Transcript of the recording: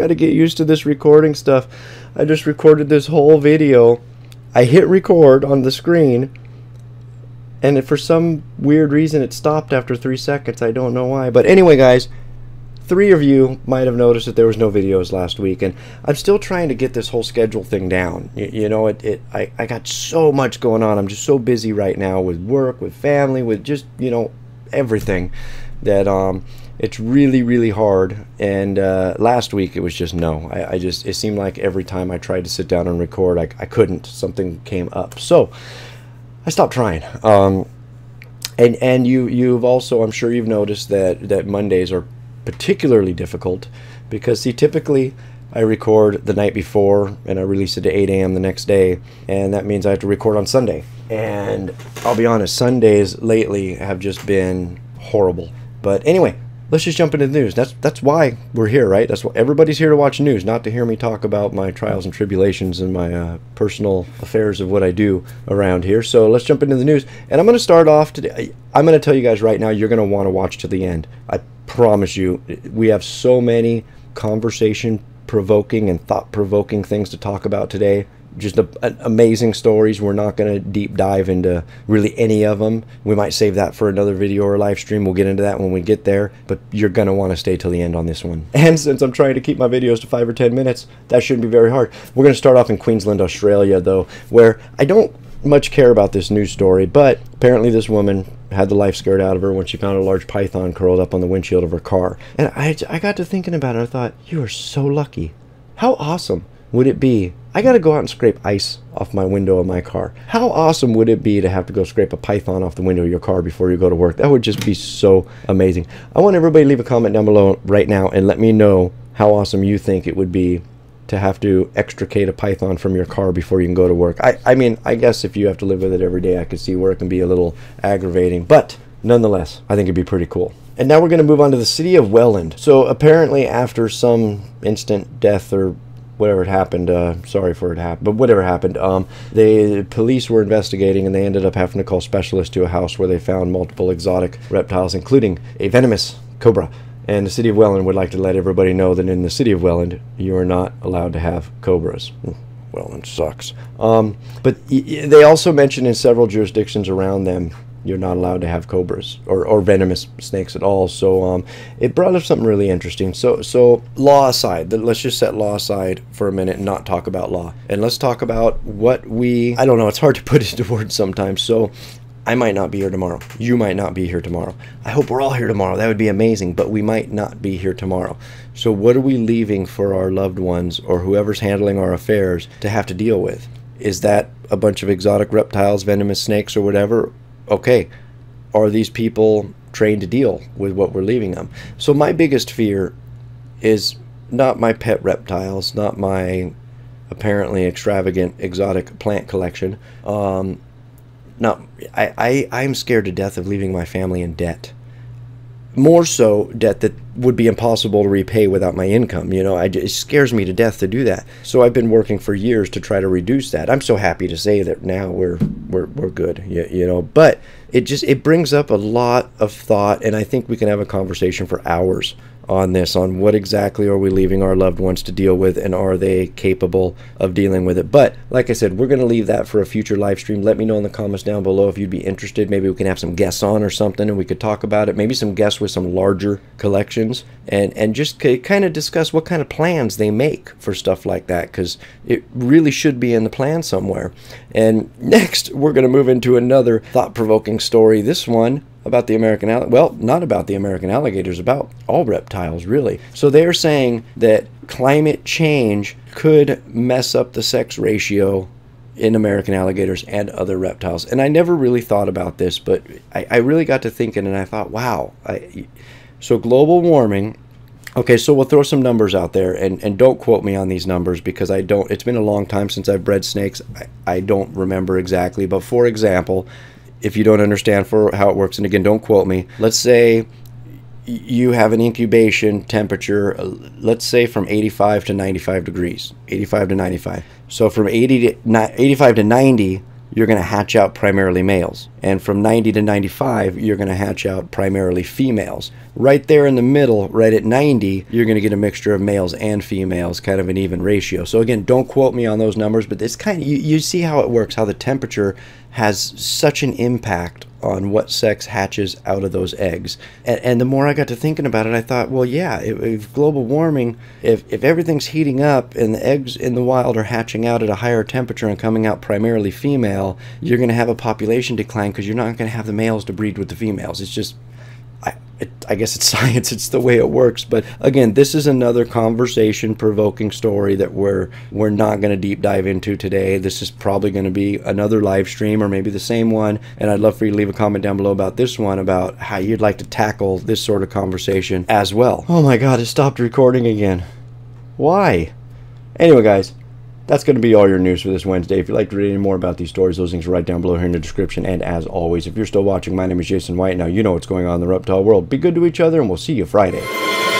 got to get used to this recording stuff. I just recorded this whole video. I hit record on the screen, and for some weird reason it stopped after 3 seconds. I don't know why. But anyway, guys, 3 of you might have noticed that there was no videos last week, and I'm still trying to get this whole schedule thing down. You know, I got so much going on. I'm just so busy right now with work, with family, with just, you know, everything, that it's really, really hard. And last week it was just no. I just, it seemed like every time I tried to sit down and record, I couldn't. Something came up, so I stopped trying. And you've also, I'm sure you've noticed that Mondays are particularly difficult, because see, typically I record the night before and I release it at 8 a.m. the next day, and that means I have to record on Sunday. And I'll be honest, Sundays lately have just been horrible. But anyway, let's just jump into the news. That's why we're here, right? That's why everybody's here, to watch news, not to hear me talk about my trials and tribulations and my personal affairs of what I do around here. So let's jump into the news. And I'm going to start off today. I'm going to tell you guys right now, you're going to want to watch to the end. I promise you, we have so many conversation-provoking and thought-provoking things to talk about today. Just amazing stories. We're not going to deep dive into really any of them. We might save that for another video or live stream. We'll get into that when we get there, but you're going to want to stay till the end on this one. And since I'm trying to keep my videos to 5 or 10 minutes, that shouldn't be very hard. We're going to start off in Queensland, Australia, though, where I don't much care about this news story, but apparently this woman had the life scared out of her when she found a large python curled up on the windshield of her car. And I got to thinking about it. I thought, you are so lucky. How awesome would it be? I gotta go out and scrape ice off my window of my car. How awesome would it be to have to go scrape a python off the window of your car before you go to work? That would just be so amazing. I want everybody to leave a comment down below right now and let me know how awesome you think it would be to have to extricate a python from your car before you can go to work. I mean, I guess if you have to live with it every day, I could see where it can be a little aggravating, but nonetheless, I think it'd be pretty cool. And now we're gonna move on to the city of Welland. So apparently after some instant death or whatever had happened, sorry for it happened, but whatever happened, the police were investigating, and they ended up having to call specialists to a house where they found multiple exotic reptiles, including a venomous cobra. And the city of Welland would like to let everybody know that in the city of Welland, you are not allowed to have cobras. Welland sucks. But they also mentioned in several jurisdictions around them, you're not allowed to have cobras or venomous snakes at all. So it brought up something really interesting. So law aside, let's just set law aside for a minute and not talk about law. And let's talk about what we, I don't know, it's hard to put into words sometimes. So I might not be here tomorrow. You might not be here tomorrow. I hope we're all here tomorrow. That would be amazing, but we might not be here tomorrow. So what are we leaving for our loved ones or whoever's handling our affairs to have to deal with? Is that a bunch of exotic reptiles, venomous snakes, or whatever? Okay, are these people trained to deal with what we're leaving them? So my biggest fear is not my pet reptiles, not my apparently extravagant exotic plant collection. I'm scared to death of leaving my family in debt. More so debt that would be impossible to repay without my income. You know, it scares me to death to do that. So I've been working for years to try to reduce that. I'm so happy to say that now we're good, you know. But it brings up a lot of thought, and I think we can have a conversation for hours on this, on what exactly are we leaving our loved ones to deal with, and are they capable of dealing with it? But like I said, we're going to leave that for a future live stream. Let me know in the comments down below if you'd be interested. Maybe we can have some guests on or something, and we could talk about it. Maybe some guests with some larger collections, and just kind of discuss what kind of plans they make for stuff like that, because it really should be in the plan somewhere. And next, we're going to move into another thought-provoking story. This one about the American alligator. Well, not about the American alligators, about all reptiles, really. So they're saying that climate change could mess up the sex ratio in American alligators and other reptiles. And I never really thought about this, but I really got to thinking, and I thought, wow. So global warming. Okay, so we'll throw some numbers out there, and don't quote me on these numbers, because I don't, it's been a long time since I've bred snakes. I don't remember exactly, but for example, if you don't understand for how it works, and again, don't quote me, let's say you have an incubation temperature, let's say from 85 to 95 degrees, 85 to 95. So from 85 to 90, you're going to hatch out primarily males. And from 90 to 95, you're going to hatch out primarily females. Right there in the middle, right at 90, you're going to get a mixture of males and females, kind of an even ratio. So again, don't quote me on those numbers, but it's kind of, you see how it works, how the temperature has such an impact on what sex hatches out of those eggs. And the more I got to thinking about it, I thought, well, yeah, if global warming, if everything's heating up and the eggs in the wild are hatching out at a higher temperature and coming out primarily female, you're going to have a population decline because you're not going to have the males to breed with the females. It's just, I guess it's science, it's the way it works. But again, this is another conversation-provoking story that we're not going to deep dive into today. This is probably going to be another live stream or maybe the same one. And I'd love for you to leave a comment down below about this one, about how you'd like to tackle this sort of conversation as well. Oh my God, it stopped recording again. Why? Anyway, guys. That's going to be all your news for this Wednesday. If you'd like to read any more about these stories, those links are right down below here in the description. And as always, if you're still watching, my name is Jason White. Now you know what's going on in the reptile world. Be good to each other, and we'll see you Friday.